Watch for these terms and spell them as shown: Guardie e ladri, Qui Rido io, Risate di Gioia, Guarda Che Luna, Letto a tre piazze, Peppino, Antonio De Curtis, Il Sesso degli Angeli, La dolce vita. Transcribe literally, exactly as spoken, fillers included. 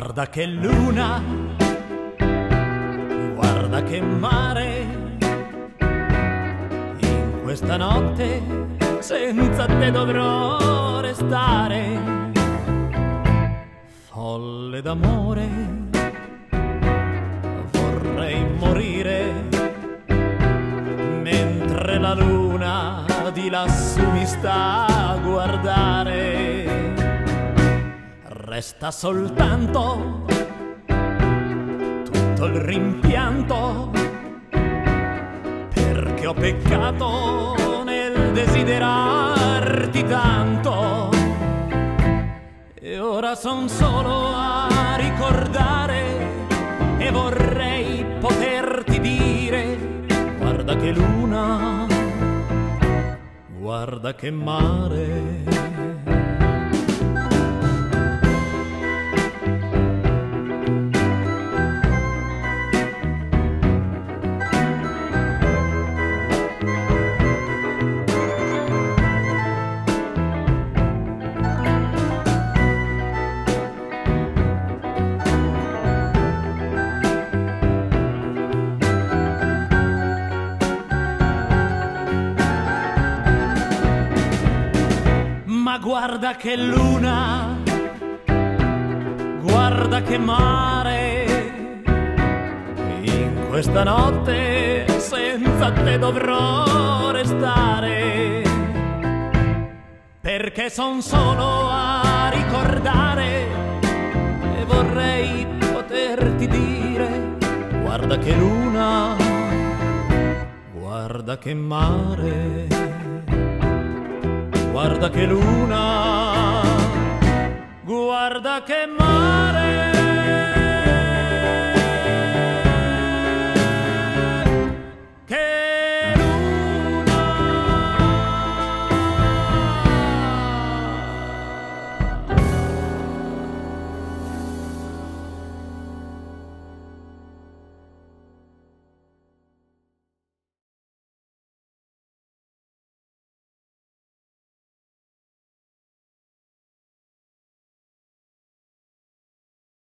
Guarda che luna, guarda che mare, in questa notte senza te dovrò restare. Folle d'amore, vorrei morire, mentre la luna di lassù mi sta a guardare. Resta soltanto tutto il rimpianto, perché ho peccato nel desiderarti tanto. E ora son solo a ricordare e vorrei poterti dire: guarda che luna, guarda che mare. Ma guarda che luna, guarda che mare, in questa notte senza te dovrò restare, perché son solo a ricordare e vorrei poterti dire: guarda che luna, guarda che mare. Guarda che luna, guarda che mare.